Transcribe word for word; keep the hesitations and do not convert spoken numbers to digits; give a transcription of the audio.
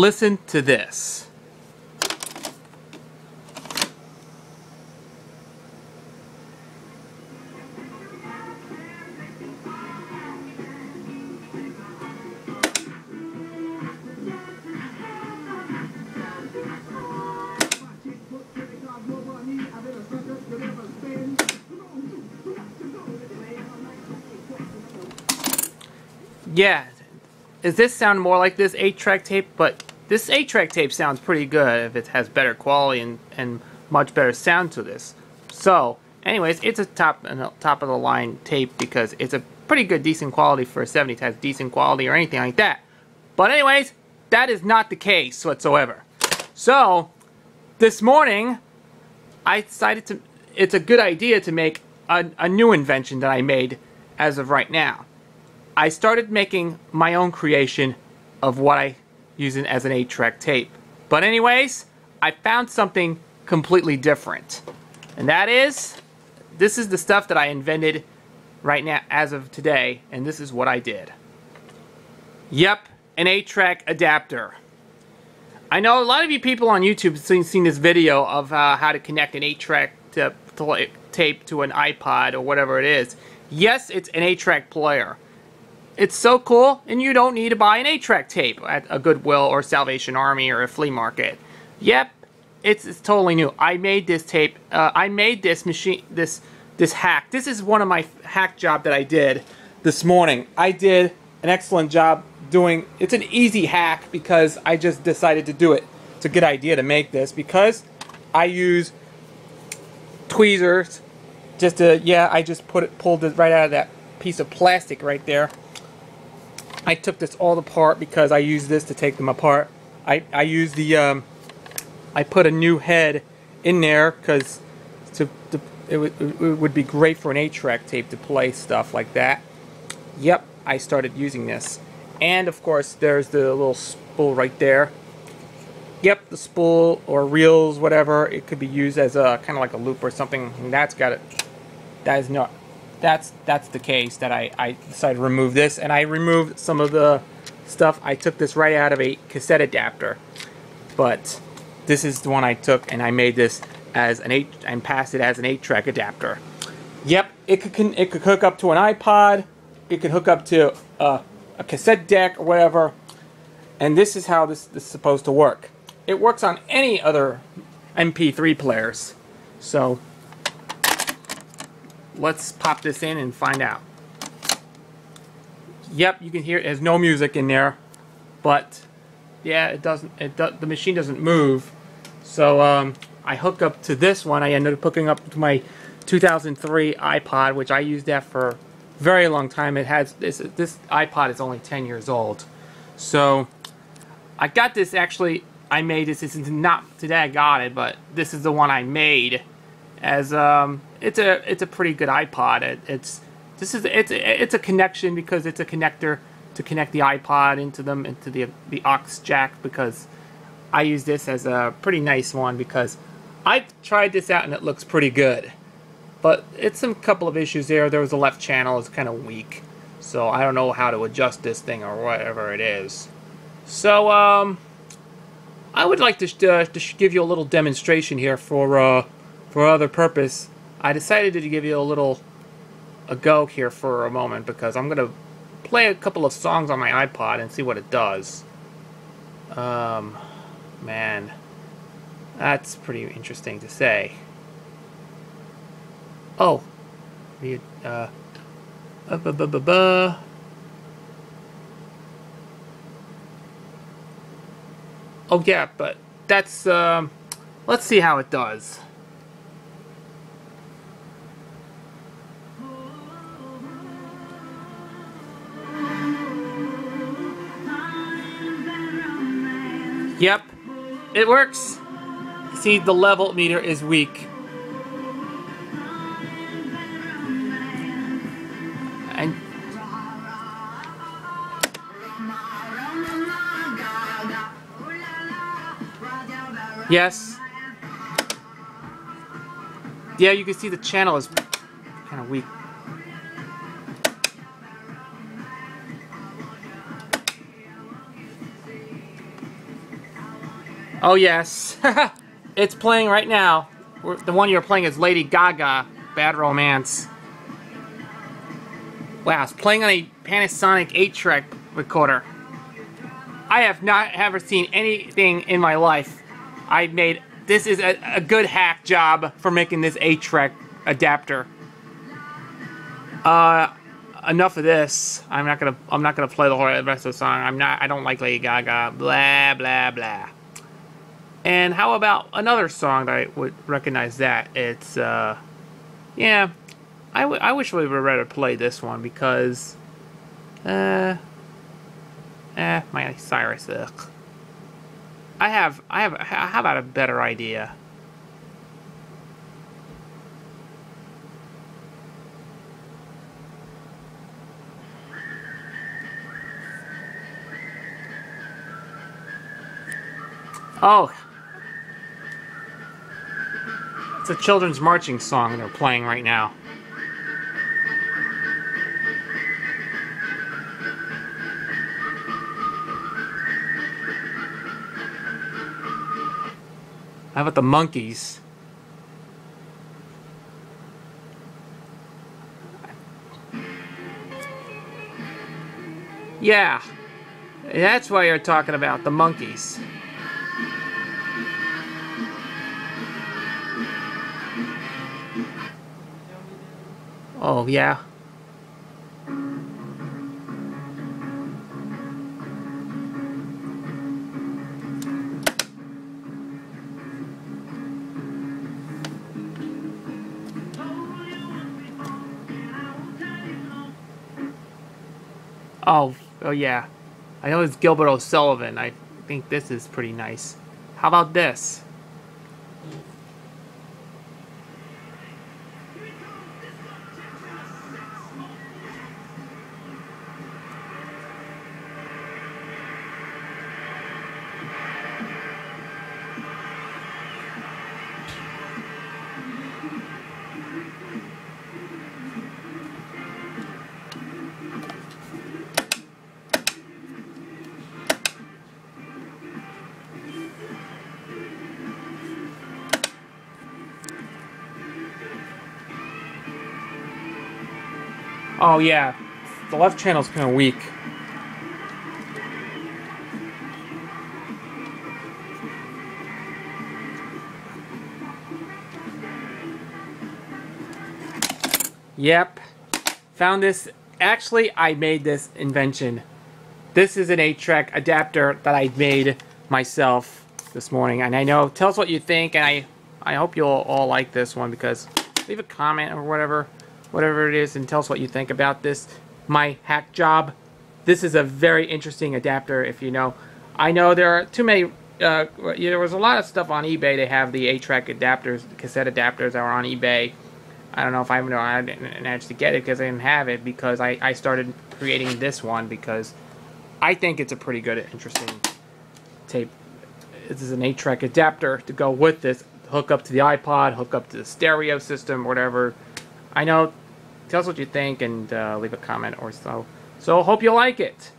Listen to this. Yeah, does this sound more like this eight track tape? But this eight track tape sounds pretty good if it has better quality and, and much better sound to this. So, anyways, it's a top, a top of the line tape because it's a pretty good decent quality for a seventy times decent quality or anything like that. But anyways, that is not the case whatsoever. So, this morning, I decided to, it's a good idea to make a, a new invention that I made as of right now. I started making my own creation of what I use as an eight track tape. But anyways, I found something completely different. And that is, this is the stuff that I invented right now as of today, and this is what I did. Yep, an eight track adapter. I know a lot of you people on YouTube have seen this video of uh, how to connect an eight track to, to, tape to an iPod or whatever it is. Yes, it's an eight track player. It's so cool, and you don't need to buy an eight track tape at a Goodwill or Salvation Army or a flea market. Yep, it's, it's totally new. I made this tape. Uh, I made this machine. This this hack. This is one of my hack job that I did this morning. I did an excellent job doing. It's an easy hack because I just decided to do it. It's a good idea to make this because I use tweezers. Just to yeah, I just put it pulled it right out of that piece of plastic right there. I took this all apart because I used this to take them apart. I, I used the, um, I put a new head in there because to, to, it, it would be great for an eight track tape to play stuff like that. Yep, I started using this. And of course there's the little spool right there. Yep, the spool or reels, whatever, it could be used as a kind of like a loop or something. And that's got it. That is not... That's that's the case that I, I decided to remove this, and I removed some of the stuff. I took this right out of a cassette adapter, but this is the one I took, and I made this as an eight and passed it as an eight track adapter. Yep, it could can, it could hook up to an iPod, it could hook up to a, a cassette deck or whatever, and this is how this, this is supposed to work. It works on any other M P three players, so. Let's pop this in and find out. Yep, you can hear it. There's no music in there, but yeah, it doesn't. It do, the machine doesn't move. So um, I hook up to this one. I ended up hooking up to my two thousand three iPod, which I used that for a very long time. It has this. This iPod is only ten years old. So I got this. Actually, I made this. This is not today. I got it, but this is the one I made. As um, it's a it's a pretty good iPod. It, it's this is it's it's a connection because it's a connector to connect the iPod into them into the the aux jack. Because I use this as a pretty nice one because I've tried this out and it looks pretty good, but it's some couple of issues there. There was the left channel is kind of weak, so I don't know how to adjust this thing or whatever it is. So um, I would like to uh, to give you a little demonstration here for. Uh, For other purpose, I decided to give you a little a go here for a moment because I'm gonna play a couple of songs on my iPod and see what it does. Um, man, that's pretty interesting to say. Oh, uh, uh bu bu bu bu. Oh yeah, but that's um. Let's see how it does. Yep, it works. See, the level meter is weak. And yes. Yeah, you can see the channel is kind of weak. Oh yes, it's playing right now. The one you're playing is Lady Gaga, Bad Romance. Wow, it's playing on a Panasonic eight track recorder. I have not ever seen anything in my life I made. This is a, a good hack job for making this eight track adapter. Uh, enough of this. I'm not gonna. I'm not gonna play the whole rest of the song. I'm not. I don't like Lady Gaga. Blah blah blah. And how about another song that I would recognize? That it's. Uh, yeah, I, w I wish we would rather play this one because. Uh. Eh, Miley Cyrus. Ugh. I have, I have, how about a better idea? Oh! It's a children's marching song they're playing right now. How about the Monkees? Yeah, that's why you're talking about the Monkees. Oh, yeah. Oh, oh yeah. I know it's Gilbert O'Sullivan. I think this is pretty nice. How about this? Oh yeah, the left channel's kind of weak. Yep, found this. Actually, I made this invention. This is an eight track adapter that I made myself this morning. And I know, tell us what you think, and I, I hope you'll all like this one, because leave a comment or whatever. Whatever it is, and tell us what you think about this, my hack job. This is a very interesting adapter, if you know. I know there are too many, uh, there was a lot of stuff on eBay. They have the eight track adapters, cassette adapters that were on eBay. I don't know if I managed to get it because I didn't have it, because I, I started creating this one because I think it's a pretty good, interesting tape. This is an eight track adapter to go with this. Hook up to the iPod, hook up to the stereo system, whatever. I know. Tell us what you think, and uh, leave a comment or so. So hope you like it.